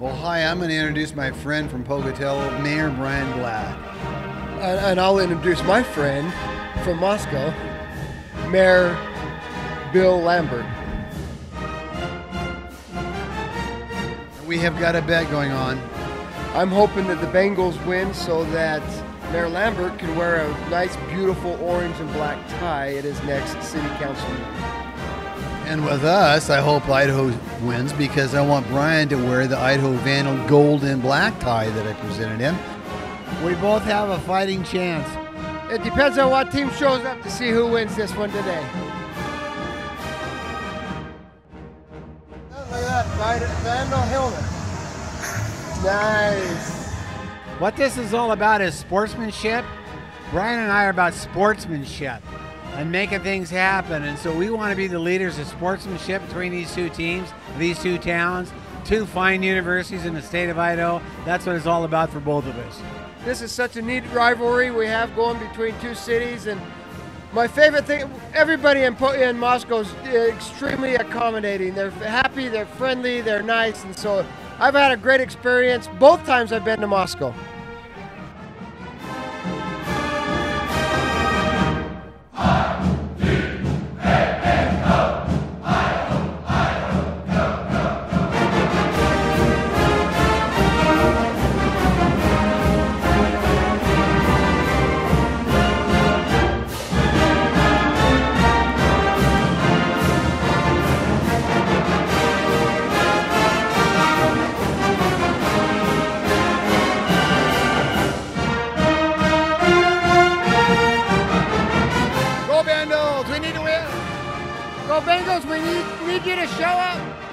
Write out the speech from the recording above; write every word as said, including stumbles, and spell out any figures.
Well, hi, I'm going to introduce my friend from Pocatello, Mayor Brian Blad. And, and I'll introduce my friend from Moscow, Mayor Bill Lambert. We have got a bet going on. I'm hoping that the Bengals win so that Mayor Lambert can wear a nice, beautiful orange and black tie at his next city council meeting. And with us, I hope Idaho wins because I want Brian to wear the Idaho Vandal gold and black tie that I presented him. We both have a fighting chance. It depends on what team shows up to see who wins this one today. Look at that, Vandal Hilda. Nice. What this is all about is sportsmanship. Brian and I are about sportsmanship and making things happen, and so we want to be the leaders of sportsmanship between these two teams, these two towns, two fine universities in the state of Idaho. That's what it's all about for both of us. This is such a neat rivalry we have going between two cities, and my favorite thing, everybody in, in Moscow is extremely accommodating. They're happy, they're friendly, they're nice, and so I've had a great experience both times I've been to Moscow. Go Bengals, we need, need you to show up.